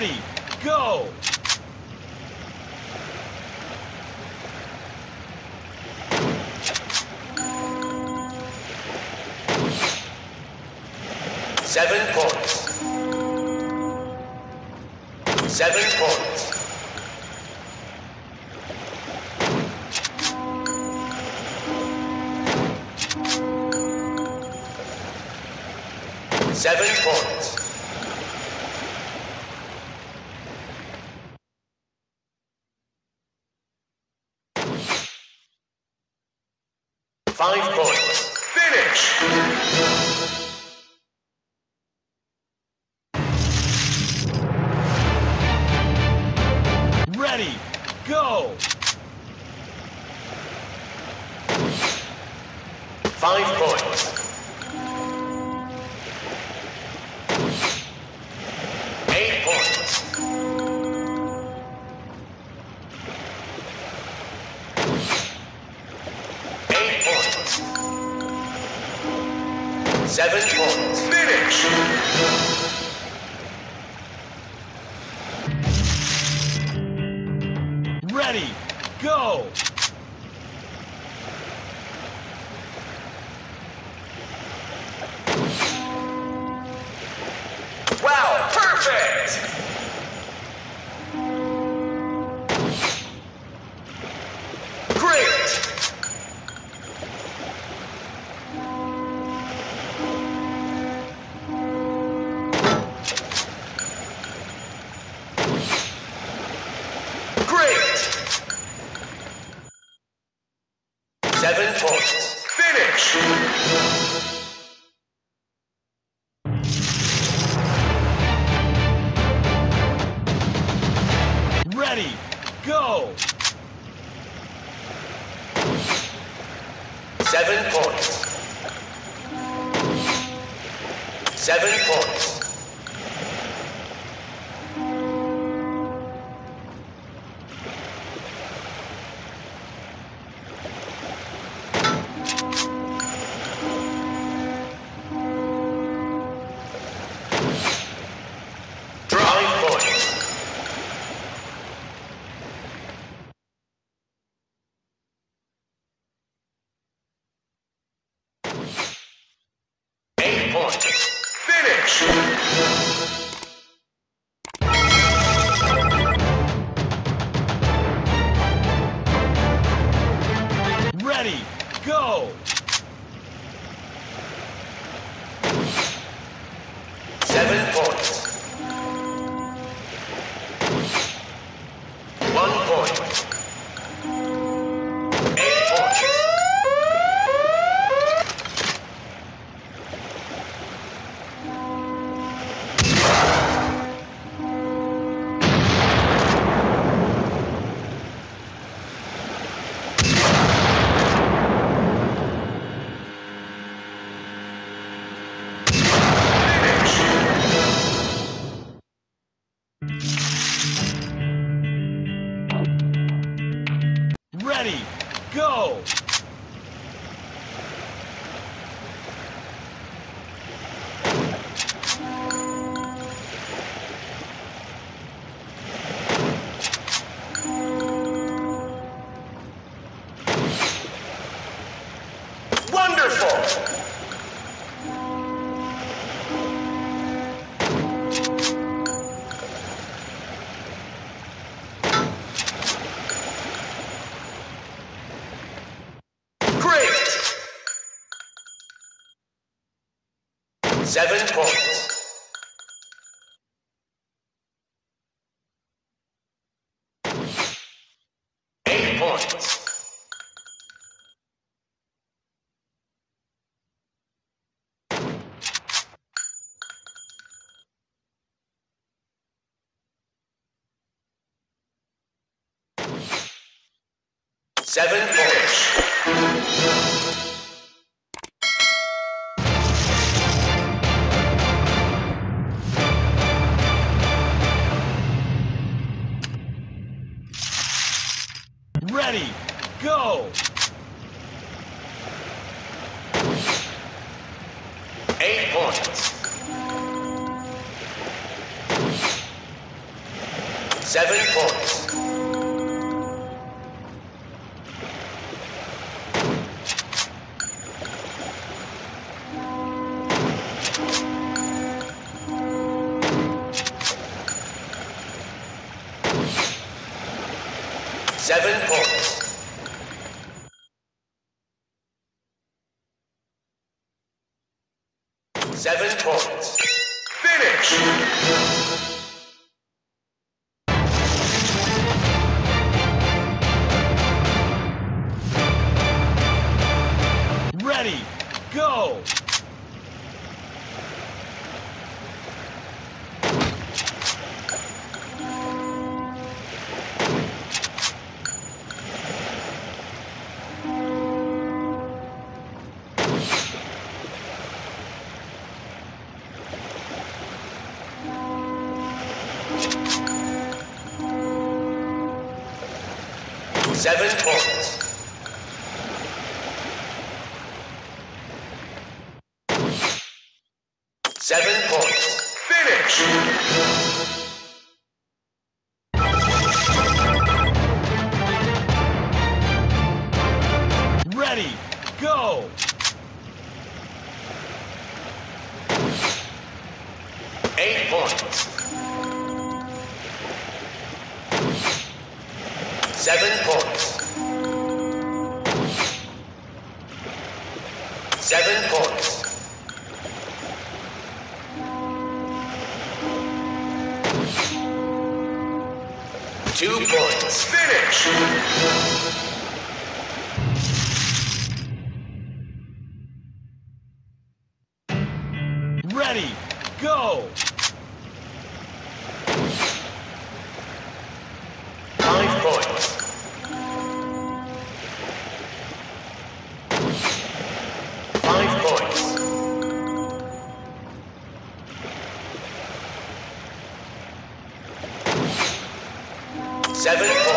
Ready, go! Seven points. Five points. Finish! Ready, go! 5 points. 8 points. 8 points. 7 points. Finish! Ready, go! 12, perfect! Great! 7 points. Finish! Ready, go! 7 points. 7 points. 8 points. Finish! Ready, go! 7 points. 1 point. 8 points. 7 points. 8 points. 7 points. Ready, go! 8 points. 7 points. Seven.